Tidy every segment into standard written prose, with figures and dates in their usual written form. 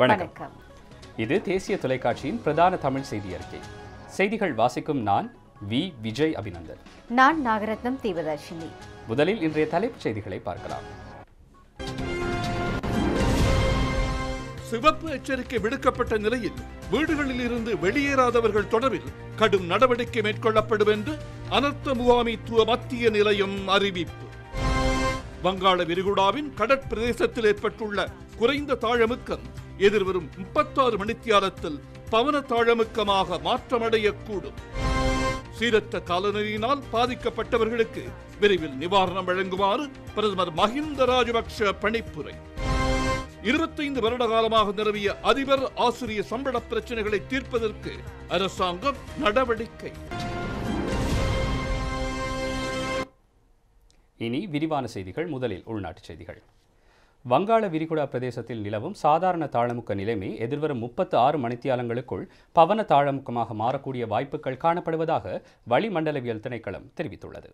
வணக்கம். இது தேசிய தொலைக்காட்சியின் பிரதான தமிழ் செய்தி அறிக்கை. செய்திகள் வாசிக்கும் நான் வி. விஜய் அபினந்தர். நான் நாகரத்னம் தீபதர்ஷினி. முதலில் இன்றைய தலைப்புச் செய்திகளை பார்க்கலாம். சிவப்பு எச்சரிக்கை விடுக்கப்பட்ட நிலையில் வீடுகளில் இருந்து வெளியேறாதவர்கள் தொடர்பில் கடும் நடவடிக்கை மேற்கொள்ளப்படும் என்று அனர்த்த முகாமைத்துவ மத்திய நிலையம் அறிவிப்பு. வங்காள விரிகுடாவின் கடற்பிரதேசத்தில் ஏற்பட்டுள்ள குறைந்த தாழமுக்கம் எதிர்வரும் 36 மணித்தியாலத்தில் பவன தாழமுக்கமாக மாற்றமடையக்கூடும். சீரற்ற காலநிலையினால் பாதிக்கப்பட்டவர்களுக்கு விரைவில் நிவாரணம் வழங்குமாறு பிரதமர் மஹிந்த ராஜபக்ஷ பணிப்புரை. 25 வருட காலமாக நிலவிய அதிபர் ஆசிரிய சம்பள பிரச்சனைகளை தீர்ப்பதற்கு அரசாங்கம் நடவடிக்கை. இனி விரிவான செய்திகள். முதலில் உள்நாட்டுச் செய்திகள். வங்காள விரிகுடா பிரதேசத்தில் நிலவும் சாதாரண தாழமுக்க நிலைமை எதிர்வரும் 36 மணித்தியாலங்களுக்குள் பவன தாழமுக்கமாக மாறக்கூடிய வாய்ப்புகள் காணப்படுவதாக வளிமண்டலவியல் திணைக்களம் தெரிவித்துள்ளது.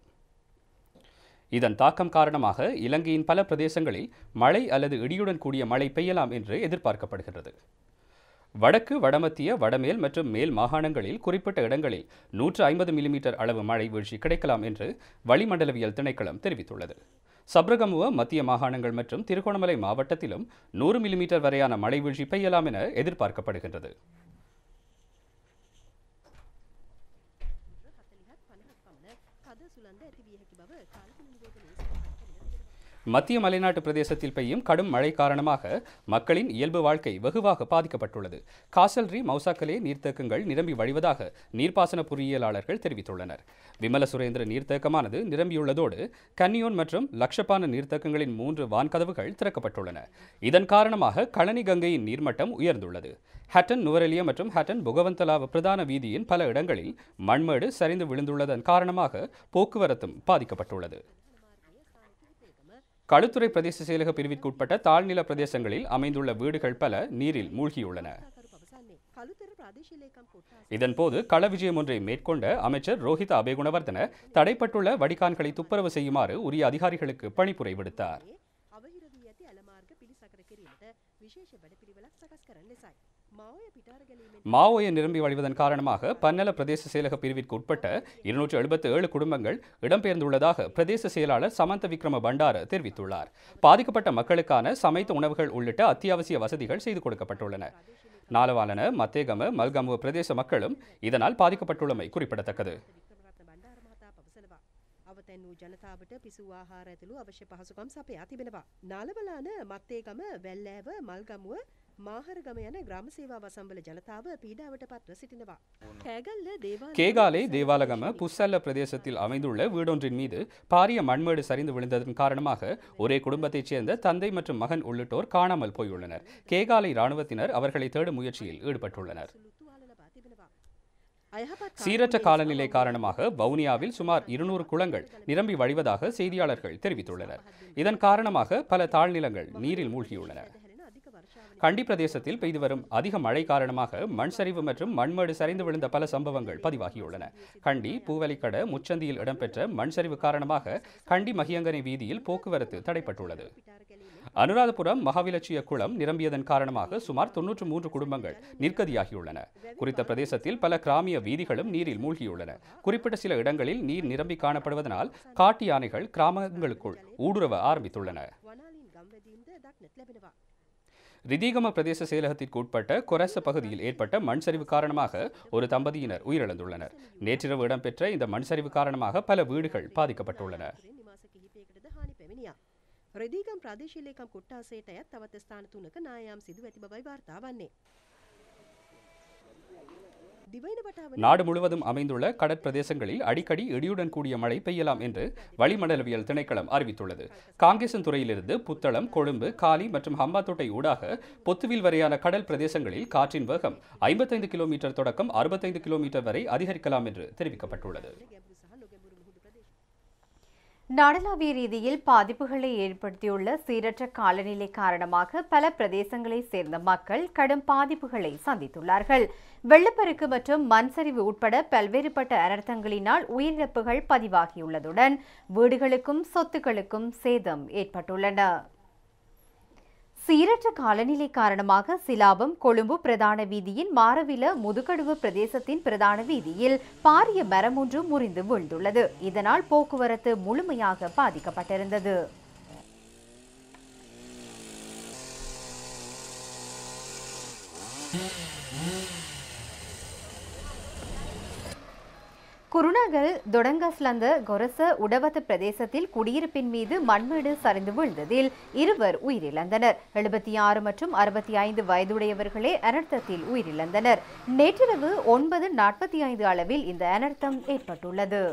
இதன் தாக்கம் காரணமாக இலங்கையின் பல பிரதேசங்களில் மழை அல்லது இடியுடன் கூடிய மழை பெய்யலாம் என்று எதிர்பார்க்கப்படுகிறது. வடக்கு, வடமத்திய, வடமேல் மற்றும் மேல் மாகாணங்களில் குறிப்பிட்ட இடங்களில் 150 மில்லிமீட்டர் அளவு மழை வீழ்ச்சி கிடைக்கலாம் என்று வளிமண்டலவியல் திணைக்களம் தெரிவித்துள்ளது. சப்ரகமுவ மத்திய மாகாணங்கள் மற்றும் திருகோணமலை மாவட்டத்திலும் 100 மில்லிமீட்டர் வரையான மழை வீழ்ச்சி பெய்யலாம் என எதிர்பார்க்கப்படுகின்றது. மத்திய மலைநாட்டு பிரதேசத்தில் பெய்யும் கடும் மழை காரணமாக மக்களின் இயல்பு வாழ்க்கை வெகுவாக பாதிக்கப்பட்டுள்ளது. காசல்ரி, மௌசாக்கலே நீர்த்தேக்கங்கள் நிரம்பி வழிவதாக நீர்ப்பாசன பொறியியலாளர்கள் தெரிவித்துள்ளனர். விமல சுரேந்திர நீர்த்தேக்கமானது நிரம்பியுள்ளதோடு கன்னியோன் மற்றும் லட்சப்பான நீர்த்தேக்கங்களின் 3 வான்கதவுகள் திறக்கப்பட்டுள்ளன. இதன் காரணமாக கழனி கங்கையின் நீர்மட்டம் உயர்ந்துள்ளது. ஹட்டன், நுவரெலியா மற்றும் ஹட்டன் புகவந்தலாவ பிரதான வீதியின் பல இடங்களில் மண்மேடு சரிந்து விழுந்துள்ளதன் காரணமாக போக்குவரத்தும் பாதிக்கப்பட்டுள்ளது. களுத்துறை பிரதேச செயலக பிரிவிற்குட்பட்ட தாழ்நில பிரதேசங்களில் அமைந்துள்ள வீடுகள் பல நீரில் மூழ்கியுள்ளன. இதன்போது கள விஜயம் ஒன்றை மேற்கொண்ட அமைச்சர் ரோஹித அபேகுணவர்தன தடைப்பட்டுள்ள வடிகான்களை துப்புரவு செய்யுமாறு உரிய அதிகாரிகளுக்கு பணிப்புரை விடுத்தார். மாவோய நிரம்பி வழிவதன் காரணமாக பன்னல பிரதேச செயலக பிரிவிற்கு உட்பட்ட 277 குடும்பங்கள் இடம்பெயர்ந்துள்ளதாக பிரதேச செயலாளர் சமந்த விக்ரம பண்டார தெரிவித்துள்ளார். பாதிக்கப்பட்ட மக்களுக்கான சமைத்த உணவுகள் உள்ளிட்ட அத்தியாவசிய வசதிகள் செய்து கொடுக்கப்பட்டுள்ளன. நாலவாலன, மத்தேகம, மல்கமுவ பிரதேச மக்களும் இதனால் பாதிக்கப்பட்டுள்ளமை குறிப்பிடத்தக்கது. ජනතාවට පිසු ආහාර ඇතුළු අවශ්‍ය පහසුකම් සපයා තිබෙනවා. නාලවලාන, මත්තේගම, වැල්ලෑව, මල්ගමුව, මාහරගම යන ග්‍රාම සේවා වසම්වල ජනතාව පීඩාවට පත්ව සිටිනවා. கேகாலை, தேவாலகம, புஸ்ஸல்ல பிரதேசத்தில் அமைந்துள்ள வீடொன்றின் மீது பாரிய மண்மேடு சரிந்து விழுந்ததன் காரணமாக ஒரே குடும்பத்தைச் சேர்ந்த தந்தை மற்றும் மகன் உள்ளிட்டோர் காணாமல் போயுள்ளனர். கேகாலை ராணுவத்தினர் அவர்களை தேடும் முயற்சியில் ஈடுபட்டுள்ளனர். சீரற்ற காலநிலை காரணமாக வவுனியாவில் சுமார் 200 குளங்கள் நிரம்பி வழிவதாக செய்தியாளர்கள் தெரிவித்துள்ளனர். இதன் காரணமாக பல தாழ்நிலங்கள் நீரில் மூழ்கியுள்ளன. கண்டி பிரதேசத்தில் பெய்து வரும் அதிக மழை காரணமாக மண் சரிவு மற்றும் மண்மேடு சரிந்து விழுந்த பல சம்பவங்கள் பதிவாகியுள்ளன. கண்டி பூவலிக்கட முச்சந்தியில் இடம்பெற்ற மண் சரிவு காரணமாக கண்டி மகியங்கனை வீதியில் போக்குவரத்து தடைப்பட்டுள்ளது. அனுராதபுரம் மகாவிலட்சிய குளம் நிரம்பியதன் காரணமாக சுமார் 93 குடும்பங்கள் நிற்கதியாகியுள்ளன. குறித்த பிரதேசத்தில் பல கிராமிய வீதிகளும் நீரில் மூழ்கியுள்ளன. குறிப்பிட்ட சில இடங்களில் நீர் நிரம்பி காணப்படுவதனால் காட்டு யானைகள் கிராமங்களுக்குள் ஊடுருவ ஆரம்பித்துள்ளன. ரிதீகம பிரதேச செயலகத்திற்கு உட்பட்ட கொரச பகுதியில் ஏற்பட்ட மண் சரிவு காரணமாக ஒரு தம்பதியினர் உயிரிழந்துள்ளனர். நேற்றிரவு இடம்பெற்ற இந்த மண் சரிவு காரணமாக பல வீடுகள் பாதிக்கப்பட்டுள்ளன. රිදීගම් ප්‍රාදේශීය ලේකම් කොට්ටාසයට අයත් තවත් ස්ථාන 3ක නායම් සිදු ඇති බවයි වාර්තා වන්නේ. நாடு முழுவதும் அமைந்துள்ள கடற்பிரதேசங்களில் அடிக்கடி இடியுடன் கூடிய மழை பெய்யலாம் என்று வளிமண்டலவியல் திணைக்களம் அறிவித்துள்ளது. காங்கேசன் துறையிலிருந்து புத்தளம், கொழும்பு, காலி மற்றும் ஹம்பாத்தோட்டை ஊடாக பொத்துவில் வரையான கடல் பிரதேசங்களில் காற்றின் வேகம் 55 கிலோமீட்டர் தொடக்கம் 65 கிலோமீட்டர் வரை அதிகரிக்கலாம் என்று தெரிவிக்கப்பட்டுள்ளது. நாடளாவிய ரீதியில் பாதிப்புகளை ஏற்படுத்தியுள்ள சீரற்ற காலநிலை காரணமாக பல பிரதேசங்களைச் சேர்ந்த மக்கள் கடும் பாதிப்புகளை சந்தித்துள்ளார்கள். வெள்ளப்பெருக்கு மற்றும் மண்சரிவு உட்பட பல்வேறுபட்ட அனர்த்தங்களினால் உயிரிழப்புகள் பதிவாகியுள்ளதுடன் வீடுகளுக்கும் சொத்துக்களுக்கும் சேதம் ஏற்பட்டுள்ளன. சீரற்ற காலநிலை காரணமாக சிலாபம் கொழும்பு பிரதான வீதியின் மாரவில முதுகடுவு பிரதேசத்தின் பிரதான வீதியில் பாரிய மரம் ஒன்று முறிந்து விழுந்துள்ளது. இதனால் போக்குவரத்து முழுமையாக பாதிக்கப்பட்டிருந்தது. குருணாகல் தொடங்கஸ்லந்த கொரச உடவத்து பிரதேசத்தில் குடியிருப்பின் மீது மண்மேடு சரிந்து விழுந்ததில் இருவர் உயிரிழந்தனர். 76 மற்றும் 65 வயதுடையவர்களே அனர்த்தத்தில் உயிரிழந்தனர். நேற்றிரவு 9:45 அளவில் இந்த அனர்த்தம் ஏற்பட்டுள்ளது.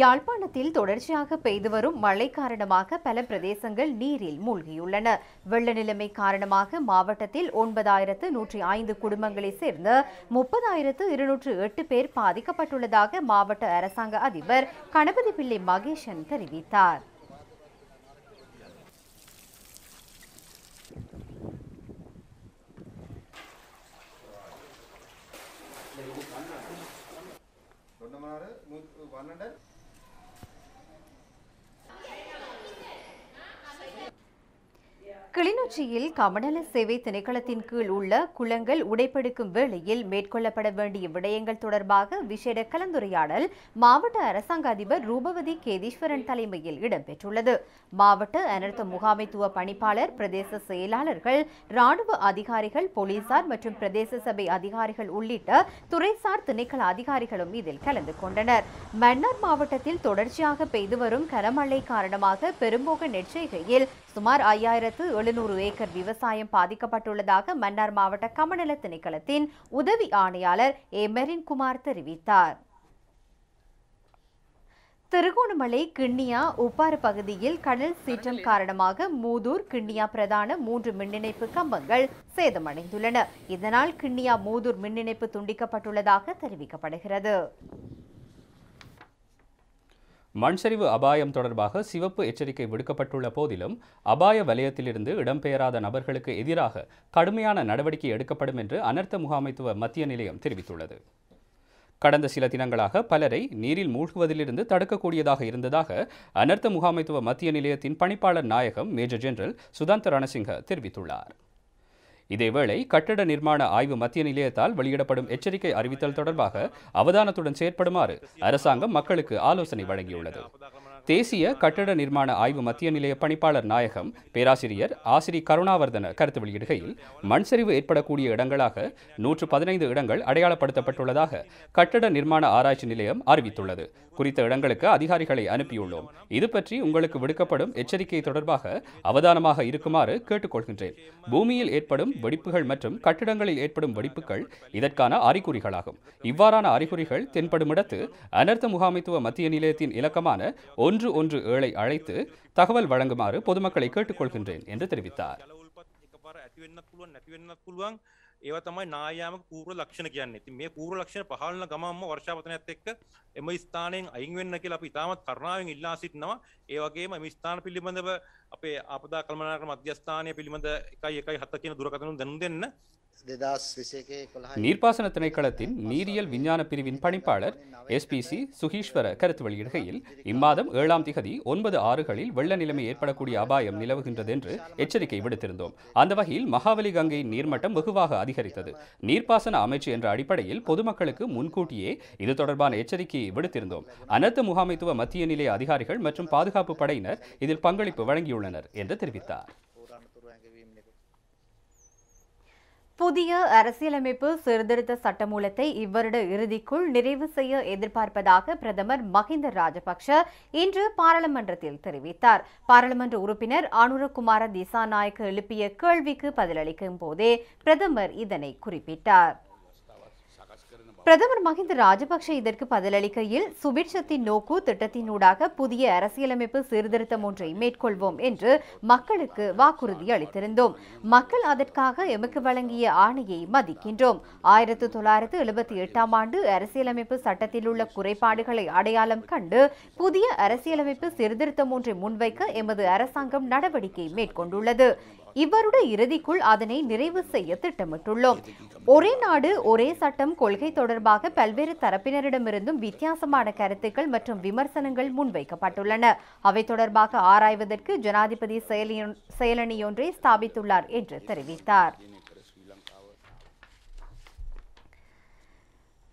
யாழ்ப்பாணத்தில் தொடர்ச்சியாக பெய்து வரும் மழை காரணமாக பல பிரதேசங்கள் நீரில் மூழ்கியுள்ளன. வெள்ள நிலைமை காரணமாக மாவட்டத்தில் 9,105 குடும்பங்களைச் சேர்ந்த 30,208 பேர் பாதிக்கப்பட்டுள்ளதாக மாவட்ட அரசாங்க அதிபர் கணபதி பிள்ளை மகேஷன் தெரிவித்தார். கிளிநொச்சியில் கமநல சேவை திணைக்களத்தின் கீழ் உள்ள குளங்கள் உடைப்பெடுக்கும் வேளையில் மேற்கொள்ளப்பட வேண்டிய விடயங்கள் தொடர்பாக விசேட கலந்துரையாடல் மாவட்ட அரசாங்க அதிபர் ரூபவதி கேதீஸ்வரன் தலைமையில் இடம்பெற்றுள்ளது. மாவட்ட அனர்த்த முகாமைத்துவ பணிப்பாளர், பிரதேச செயலாளர்கள், இராணுவ அதிகாரிகள், போலீசார் மற்றும் பிரதேச சபை அதிகாரிகள் உள்ளிட்ட துறைசார் திணைக்கள அதிகாரிகளும் இதில் கலந்து கொண்டனர். மன்னார் மாவட்டத்தில் தொடர்ச்சியாக பெய்து வரும் கனமழை காரணமாக பெரும்போக நெற்செய்கையில் சுமார் 5,700 ஏக்கர் விவசாயம் பாதிக்கப்பட்டுள்ளதாக மன்னார் மாவட்ட கமநல திணைக்களத்தின் உதவி ஆணையாளர் எமரின் குமார் தெரிவித்தார். திருகோணமலை கிண்ணியா உப்பாறு பகுதியில் கடல் சீற்றம் காரணமாக மூதூர் கிண்ணியா பிரதான 3 மின்னிணைப்பு கம்பங்கள் சேதமடைந்துள்ளன. இதனால் கிண்ணியா மூதூர் மின்னிணைப்பு துண்டிக்கப்பட்டுள்ளதாக தெரிவிக்கப்படுகிறது. மண்சரிவு அபாயம் தொடர்பாக சிவப்பு எச்சரிக்கை விடுக்கப்பட்டுள்ள போதிலும் அபாய வலயத்திலிருந்து இடம்பெயராத நபர்களுக்கு எதிராக கடுமையான நடவடிக்கை எடுக்கப்படும் என்று அனர்த்த முகாமைத்துவ மத்திய நிலையம் தெரிவித்துள்ளது. கடந்த சில தினங்களாக பலரை நீரில் மூழ்குவதிலிருந்து தடுக்கக்கூடியதாக இருந்ததாக அனர்த்த முகாமைத்துவ மத்திய நிலையத்தின் பணிப்பாளர் நாயகம் மேஜர் ஜெனரல் சுதாந்த ரணசிங்க தெரிவித்துள்ளார். இதேவேளை கட்டட நிர்மாண ஆய்வு மத்திய நிலையத்தால் வெளியிடப்படும் எச்சரிக்கை அறிவித்தல் தொடர்பாக அவதானத்துடன் செயற்படுமாறு அரசாங்கம் மக்களுக்கு ஆலோசனை வழங்கியுள்ளது. தேசிய கட்டட நிர்மாண ஆய்வு மத்திய நிலைய பணிப்பாளர் நாயகம் பேராசிரியர் ஆசிரி கருணாவர்தன கருத்து வெளியிடுகையில், மண்சரிவு ஏற்படக்கூடிய இடங்களாக 115 இடங்கள் அடையாளப்படுத்தப்பட்டுள்ளதாக கட்டட நிர்மாண ஆராய்ச்சி நிலையம் அறிவித்துள்ளது. குறித்த இடங்களுக்கு அதிகாரிகளை அனுப்பியுள்ளோம். இது பற்றி உங்களுக்கு விடுக்கப்படும் எச்சரிக்கை தொடர்பாக அவதானமாக இருக்குமாறு கேட்டுக்கொள்கின்றேன். பூமியில் ஏற்படும் வெடிப்புகள் மற்றும் கட்டிடங்களில் ஏற்படும் வெடிப்புகள் இதற்கான அறிகுறிகளாகும். இவ்வாறான அறிகுறிகள் தென்படுமிடத்து அனர்த்த முகாமைத்துவ மத்திய நிலையத்தின் இலக்கமான 117 அழைத்து தகவல் வழங்குமாறு பொதுமக்களை கேட்டுக்கொள்கின்றேன் என்று தெரிவித்தார். நீர்ப்பாசன திணைக்களத்தின் நீரியல் விஞ்ஞான பிரிவின் பணிப்பாளர் SPC சுகீஸ்வர கருத்து வெளியிடுகையில், இம்மாதம் 7ஆம் திகதி 9 ஆறுகளில் வெள்ள நிலைமை ஏற்படக்கூடிய அபாயம் நிலவுகின்றது என்று எச்சரிக்கை விடுத்திருந்தோம். அந்த வகையில் மகாவலி கங்கையின் நீர்மட்டம் வெகுவாக அதிகரித்தது. நீர்ப்பாசன அமைச்சு என்ற அடிப்படையில் பொதுமக்களுக்கு முன்கூட்டியே இது தொடர்பான எச்சரிக்கையை விடுத்திருந்தோம். அனர்த்த முகாமைத்துவ மத்திய நிலைய அதிகாரிகள் மற்றும் பாதுகாப்பு படையினர் இதில் பங்களிப்பு வழங்கியுள்ளனர் என்று தெரிவித்தார். புதிய அரசியலமைப்பு சீர்திருத்த சட்டமூலத்தை இவ்வருட இறுதிக்குள் நிறைவு செய்ய எதிர்பார்ப்பதாக பிரதமர் மஹிந்த ராஜபக்ஷ இன்று பாராளுமன்றத்தில் தெரிவித்தார். பாராளுமன்ற உறுப்பினர் அனுரகுமார திசாநாயக்க எழுப்பிய கேள்விக்கு பதிலளிக்கும் போதே பிரதமர் இதனை குறிப்பிட்டார். பிரதமர் மஹிந்த ராஜபக்ஷ இதற்கு பதிலளிக்கையில், சுபிட்சத்தின் நோக்கு திட்டத்தினூடாக புதிய அரசியலமைப்பு சீர்திருத்தம் ஒன்றை மேற்கொள்வோம் என்று மக்களுக்கு வாக்குறுதி அளித்திருந்தோம். மக்கள் அதற்காக எமக்கு வழங்கிய ஆணையை மதிக்கின்றோம். 1978ஆம் ஆண்டு அரசியலமைப்பு சட்டத்தில் உள்ள குறைபாடுகளை அடையாளம் கண்டு புதிய அரசியலமைப்பு சீர்திருத்தம் ஒன்றை முன்வைக்க எமது அரசாங்கம் நடவடிக்கை மேற்கொண்டுள்ளது. இவருடைய இறுதிக்குள் அதனை நிறைவு செய்ய திட்டமிட்டுள்ளோம். ஒரே நாடு ஒரே சட்டம் கொள்கை தொடர்பாக பல்வேறு தரப்பினரிடமிருந்தும் வித்தியாசமான கருத்துக்கள் மற்றும் விமர்சனங்கள் முன்வைக்கப்பட்டுள்ளன. அவை தொடர்பாக ஆராய்வதற்கு ஜனாதிபதி செயலணியொன்றை ஸ்தாபித்துள்ளார் என்று தெரிவித்தார்.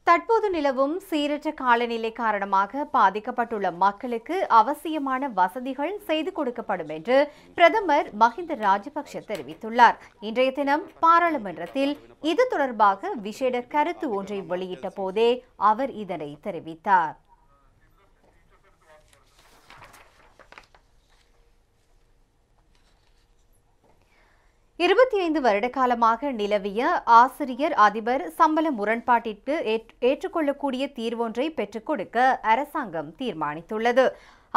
தற்போது நிலவும் சீரற்ற காலநிலை காரணமாக பாதிக்கப்பட்டுள்ள மக்களுக்கு அவசியமான வசதிகள் செய்து கொடுக்கப்படும் என்று பிரதமர் மஹிந்த ராஜபக்ஷ தெரிவித்துள்ளார். இன்றைய தினம் பாராளுமன்றத்தில் இது தொடர்பாக விசேட கருத்து ஒன்றை வெளியிட்ட போதே அவர் இதனை தெரிவித்தார். வருடகாலமாக நிலவிய ஆசிரியர் அதிபர் சம்பள முரண்பாட்டிற்கு ஏற்றுக்கொள்ளக்கூடிய தீர்வொன்றை பெற்றுக் கொடுக்க அரசாங்கம் தீர்மானித்துள்ளது.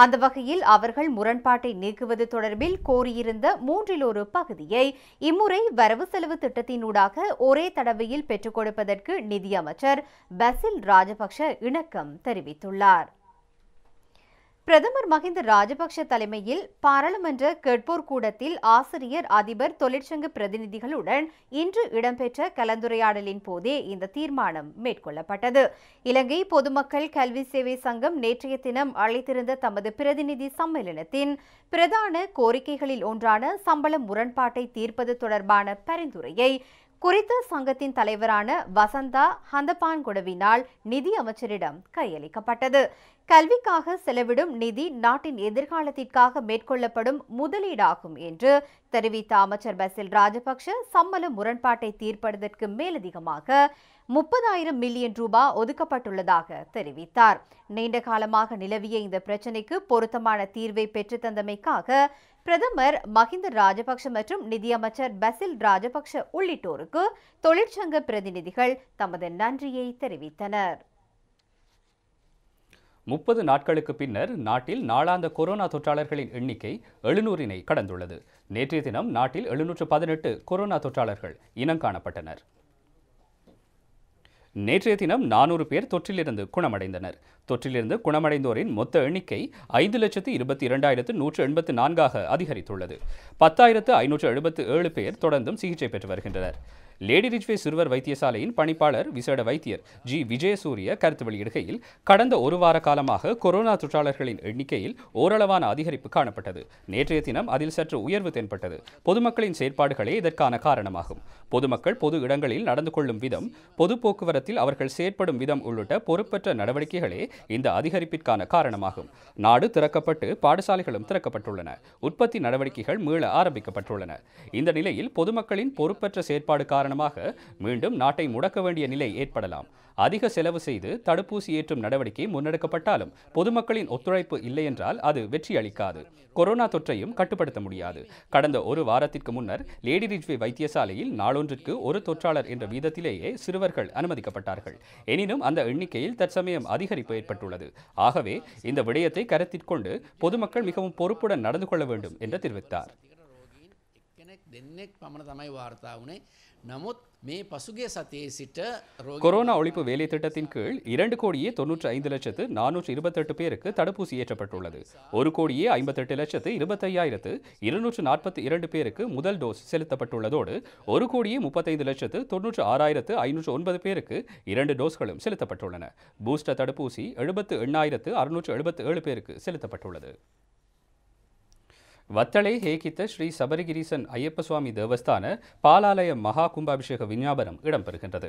அந்த வகையில் அவர்கள் முரண்பாட்டை நீக்குவது தொடர்பில் கோரியிருந்த 3/1 பகுதியை இம்முறை வரவு செலவு திட்டத்தினூடாக ஒரே தடவையில் பெற்றுக் கொடுப்பதற்கு நிதியமைச்சர் பசில் ராஜபக்ஷ இணக்கம் தெரிவித்துள்ளார். பிரதமர் மஹிந்த ராஜபக்ஷ தலைமையில் பாராளுமன்ற கேட்போர் கூடத்தில் ஆசிரியர் அதிபர் தொழிற்சங்க பிரதிநிதிகளுடன் இன்று இடம்பெற்ற கலந்துரையாடலின் போதே இந்த தீர்மானம் மேற்கொள்ளப்பட்டது. இலங்கை பொதுமக்கள் கல்வி சேவை சங்கம் நேற்றைய தினம் அழைத்திருந்த தமது பிரதிநிதி சம்மேளனத்தின் பிரதான கோரிக்கைகளில் ஒன்றான சம்பள முரண்பாட்டை தீர்ப்பது தொடர்பான பரிந்துரையை குறித்த சங்கத்தின் தலைவரான வசந்தா ஹந்தபான்கொடவினால் நிதி அமைச்சரிடம் கையளிக்கப்பட்டது. கல்விக்காக செலவிடும் நிதி நாட்டின் எதிர்காலத்திற்காக மேற்கொள்ளப்படும் முதலீடாகும் என்று தெரிவித்த அமைச்சர் பசில் ராஜபக்ஷ சம்பள முரண்பாட்டை தீர்ப்பதற்கு மேலதிகமாக 30,000 மில்லியன் ரூபாய் ஒதுக்கப்பட்டுள்ளதாக தெரிவித்தார். நீண்ட காலமாக நிலவிய இந்த பிரச்சினைக்கு பொருத்தமான தீர்வை பெற்றுத்தந்தமைக்காக பிரதமர் மஹிந்த ராஜபக்ஷ மற்றும் நிதியமைச்சர் பசில் ராஜபக்ஷ உள்ளிட்டோருக்கு தொழிற்சங்க பிரதிநிதிகள் தமது நன்றியை தெரிவித்தனர். 30 நாட்களுக்கு பின்னர் நாட்டில் நாளாந்த கொரோனா தொற்றாளர்களின் எண்ணிக்கை 700-ஐ கடந்துள்ளது. நேற்றைய தினம் நாட்டில் 718 கொரோனா தொற்றாளர்கள் இனங்காணப்பட்டனர். நேற்றைய தினம் 400 பேர் தொற்றிலிருந்து குணமடைந்தனர். தொற்றிலிருந்து குணமடைந்தோரின் மொத்த எண்ணிக்கை 5,22,184ஆக அதிகரித்துள்ளது. 10,577 பேர் தொடர்ந்தும் சிகிச்சை பெற்று வருகின்றனர். லேடி ரிஜ்வே சிறுவர் வைத்தியசாலையின் பணிப்பாளர் விசேட வைத்தியர் ஜி விஜயசூரிய கருத்து வெளியிடுகையில் கடந்த ஒரு வார காலமாக கொரோனா தொற்றாளர்களின் எண்ணிக்கையில் ஓரளவான அதிகரிப்பு காணப்பட்டது. நேற்றைய தினம் அதில் சற்று உயர்வு தென்பட்டது. பொதுமக்களின் செயற்பாடுகளே இதற்கான காரணமாகும். பொதுமக்கள் பொது இடங்களில் நடந்து கொள்ளும் விதம், பொது போக்குவரத்தில் அவர்கள் செயற்படும் விதம் உள்ளிட்ட பொறுப்பற்ற நடவடிக்கைகளே இந்த அதிகரிப்பிற்கான காரணமாகும். நாடு திறக்கப்பட்டு பாடசாலைகளும் திறக்கப்பட்டுள்ளன. உற்பத்தி நடவடிக்கைகள் மீள ஆரம்பிக்கப்பட்டுள்ளன. இந்த நிலையில் பொதுமக்களின் பொறுப்பற்ற செயற்பாடு காரணமாக மீண்டும் நாட்டை முடக்க வேண்டிய நிலை ஏற்படலாம். அதிக செலவு செய்து தடுப்பூசி ஏற்றும் நடவடிக்கை முன்னெடுக்கப்பட்டாலும் பொதுமக்களின் ஒத்துழைப்பு இல்லை என்றால் அது வெற்றி அளிக்காது. கொரோனா தொற்றையும் கட்டுப்படுத்த முடியாது. கடந்த ஒரு வாரத்திற்கு முன்னர் லேடி ரிஜ்வே வைத்தியசாலையில் நாளொன்றிற்கு ஒரு தொற்றாளர் என்ற வீதத்திலேயே சிறுவர்கள் அனுமதிக்கப்பட்டார்கள். எனினும் அந்த எண்ணிக்கையில் தற்சமயம் அதிகரிப்பு ஏற்பட்டுள்ளது. ஆகவே இந்த விடயத்தை கருத்தில் கொண்டு பொதுமக்கள் மிகவும் பொறுப்புடன் நடந்து கொள்ள வேண்டும் என்று தெரிவித்தார். கொரோனா ஒழிப்பு வேலை திட்டத்தின் கீழ் 2,95,428 பேருக்கு தடுப்பூசி ஏற்றப்பட்டுள்ளது. 1,58,25,242 பேருக்கு முதல் டோஸ் செலுத்தப்பட்டுள்ளதோடு 1,35,96,509 பேருக்கு 2 டோஸ்களும் செலுத்தப்பட்டுள்ளன. பூஸ்டர் தடுப்பூசி 78,677 பேருக்கு செலுத்தப்பட்டுள்ளது. வத்தளை ஹேகித்த ஸ்ரீ சபரிகிரீசன் ஐயப்ப சுவாமி தேவஸ்தான பாலாலய மகா கும்பாபிஷேக விஞ்ஞாபனம் இடம்பெறுகின்றது.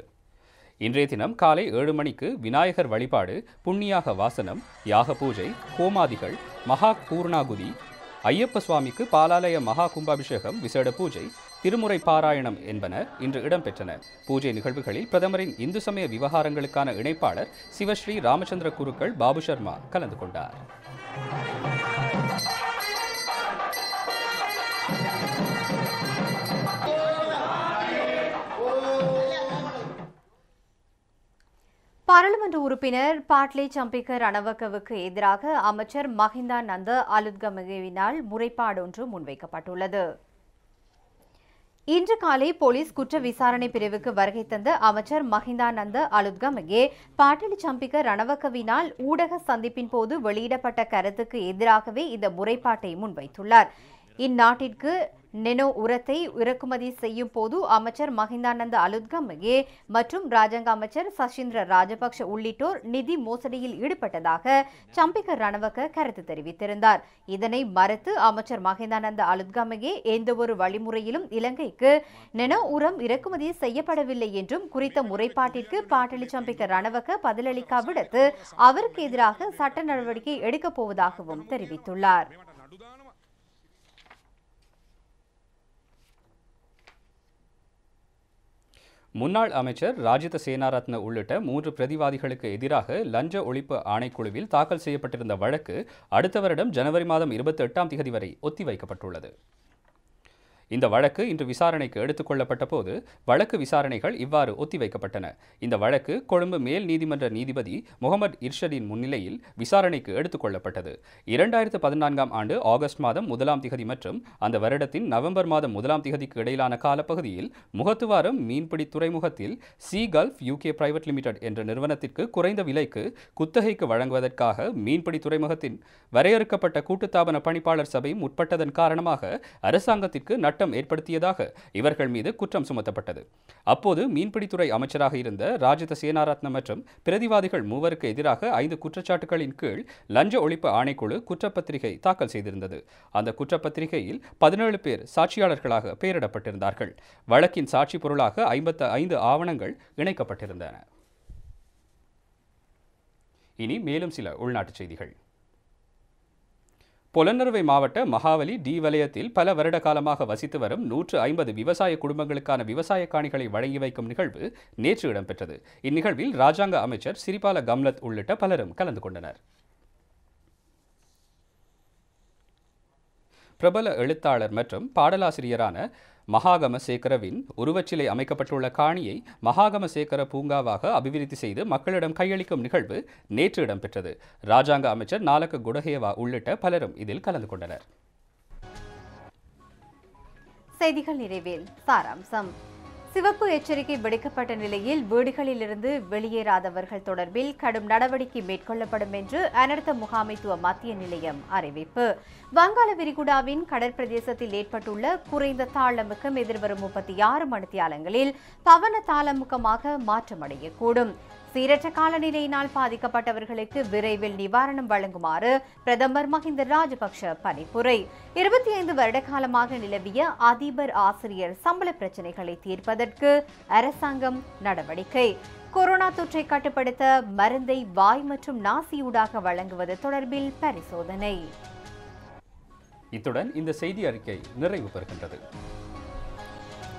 இன்றைய தினம் காலை 7 மணிக்கு விநாயகர் வழிபாடு, புண்ணியாக வாசனம், யாக பூஜை, ஹோமாதிகள், மகா பூர்ணாகுதி, ஐயப்ப சுவாமிக்கு பாலாலய மகா கும்பாபிஷேகம், விசேட பூஜை, திருமுறை பாராயணம் என்பன இன்று இடம்பெற்றன. பூஜை நிகழ்வுகளில் பிரதமரின் இந்து சமய விவகாரங்களுக்கான இணைப்பாளர் சிவஸ்ரீ ராமச்சந்திர குருக்கள் பாபு சர்மா கலந்து கொண்டார். பாராளுமன்ற உறுப்பினர் பாட்லே சம்பிக்க ரணவக்கவுக்கு எதிராக அமைச்சர் மஹிந்தா நந்த அலுத்கமகேவினால் முறைப்பாடு ஒன்று முன்வைக்கப்பட்டுள்ளது. இன்று காலை போலீஸ் குற்ற விசாரணை பிரிவுக்கு வருகை தந்த அமைச்சர் மஹிந்தானந்த அலுத்கமகே பாட்டில் சம்பிக்க ரணவக்கவினால் ஊடக சந்திப்பின் போது வெளியிடப்பட்ட கருத்துக்கு எதிராகவே இந்த முறைப்பாட்டை முன்வைத்துள்ளார். இந்நாட்டிற்கு நெனோ உரத்தை இறக்குமதி செய்யும் போது அமைச்சர் மஹிந்தானந்த அலுத்கமகே மற்றும் ராஜாங்க அமைச்சர் சசிந்திர ராஜபக்ஷ உள்ளிட்டோர் நிதி மோசடியில் ஈடுபட்டதாக சம்பிக்க ரணவக்க கருத்து தெரிவித்திருந்தார். இதனை மறுத்து அமைச்சர் மஹிந்தானந்த அலுத்கமகே எந்தவொரு வழிமுறையிலும் இலங்கைக்கு நெனோ உரம் இறக்குமதி செய்யப்படவில்லை என்றும் குறித்த முறைப்பாட்டிற்கு பாட்டலி சம்பிக்க ரணவக்க பதிலளிக்காவிடத்து அவருக்கு எதிராக சட்ட நடவடிக்கை எடுக்கப் போவதாகவும் தெரிவித்துள்ளார். முன்னாள் அமைச்சர் ராஜித சேனாரத்ன உள்ளிட்ட 3 பிரதிவாதிகளுக்கு எதிராக லஞ்ச ஒழிப்பு ஆணைக்குழுவில் தாக்கல் செய்யப்பட்டிருந்த வழக்கு அடுத்த வருடம் ஜனவரி மாதம் 28ஆம் தேதி வரை ஒத்திவைக்கப்பட்டுள்ளது. இந்த வழக்கு இன்று விசாரணைக்கு எடுத்துக்கொள்ளப்பட்ட போது வழக்கு விசாரணைகள் இவ்வாறு ஒத்திவைக்கப்பட்டன. இந்த வழக்கு கொழும்பு மேல் நீதிமன்ற நீதிபதி முகமது இர்ஷதின் முன்னிலையில் விசாரணைக்கு எடுத்துக்கொள்ளப்பட்டது. 2014ஆம் ஆண்டு ஆகஸ்ட் மாதம் 1ஆம் தேதி மற்றும் அந்த வருடத்தின் நவம்பர் மாதம் 1ஆம் தேதிக்கு இடையிலான காலப்பகுதியில் முகத்துவாரம் மீன்பிடி துறைமுகத்தில் C gulf UK private limited என்ற நிறுவனத்திற்கு குறைந்த விலைக்கு குத்தகைக்கு வழங்குவதற்காக மீன்பிடி துறைமுகத்தின் வரையறுக்கப்பட்ட கூட்டுத்தாபன பணிப்பாளர் சபை முற்பட்டதன் காரணமாக அரசாங்கத்திற்கு நட்ட ஏற்படுத்தியதாக இவர்கள் மீது குற்றம் சுமத்தப்பட்டது. அப்போது மீன்பிடித்துறை அமைச்சராக இருந்த ராஜித சேனாரத்ன மற்றும் பிரதிவாதிகள் 3 எதிராக 5 குற்றச்சாட்டுகளின் கீழ் லஞ்ச ஒழிப்பு ஆணைக்குழு குற்றப்பத்திரிகை தாக்கல் செய்திருந்தது. அந்த குற்றப்பத்திரிகையில் 17 பேர் சாட்சியாளர்களாக பெயரிடப்பட்டிருந்தார்கள். வழக்கின் சாட்சி பொருளாக 55 ஆவணங்கள் இணைக்கப்பட்டிருந்தன. இனி மேலும் சில உள்நாட்டு செய்திகள். பொலன்னறுவை மாவட்ட மகாவலி டி வலயத்தில் பல வருட காலமாக வசித்து வரும் 150 விவசாய குடும்பங்களுக்கான விவசாய காணிகளை வழங்கி வைக்கும் நிகழ்வு நேற்று இடம்பெற்றது. இந்நிகழ்வில் ராஜாங்க அமைச்சர் சிறிபால கம்லத் உள்ளிட்ட பலரும் கலந்து கொண்டனர். பிரபல எழுத்தாளர் மற்றும் பாடலாசிரியரான மகாகம சேகரவின் உருவச்சிலை அமைக்கப்பட்டுள்ள காணியை மகாகம சேகர பூங்காவாக அபிவிருத்தி செய்து மக்களிடம் கையளிக்கும் நிகழ்வு நேற்று இடம்பெற்றது. ராஜாங்க அமைச்சர் நாலக குடஹேவா உள்ளிட்ட பலரும் இதில் கலந்து கொண்டனர். செய்திகள் நிறைவேல் சாராம்சம். சிவப்பு எச்சரிக்கை விடுக்கப்பட்ட நிலையில் வீடுகளிலிருந்து வெளியேறாதவர்கள் தொடர்பில் கடும் நடவடிக்கை மேற்கொள்ளப்படும் என்று அனர்த்த முகாமைத்துவ மத்திய நிலையம் அறிவிப்பு. வங்காள விரிகுடாவின் கடற்பிரதேசத்தில் ஏற்பட்டுள்ள குறைந்த தாளமுக்கம் எதிர்வரும் 36 மணித்தியாலங்களில் பவன தாளமுக்கமாக மாற்றமடையக்கூடும். சீரற்ற காலநிலையினால் பாதிக்கப்பட்டவர்களுக்கு விரைவில் நிவாரணம் வழங்குமாறு பிரதமர் மஹிந்த ராஜபக்ஷ பணிப்புரை. 25 வருட காலமாக நிலவிய அதிபர் ஆசிரியர் சம்பள பிரச்சினைகளை தீர்ப்பதற்கு அரசாங்கம் நடவடிக்கை. கொரோனா தொற்றை கட்டுப்படுத்த மருந்தை வாய் மற்றும் நாசியூடாக வழங்குவது தொடர்பில் பரிசோதனை. இத்துடன் இந்த செய்தி அறிக்கை நிறைவு பெறுகின்றது.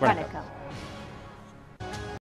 வணக்கம்.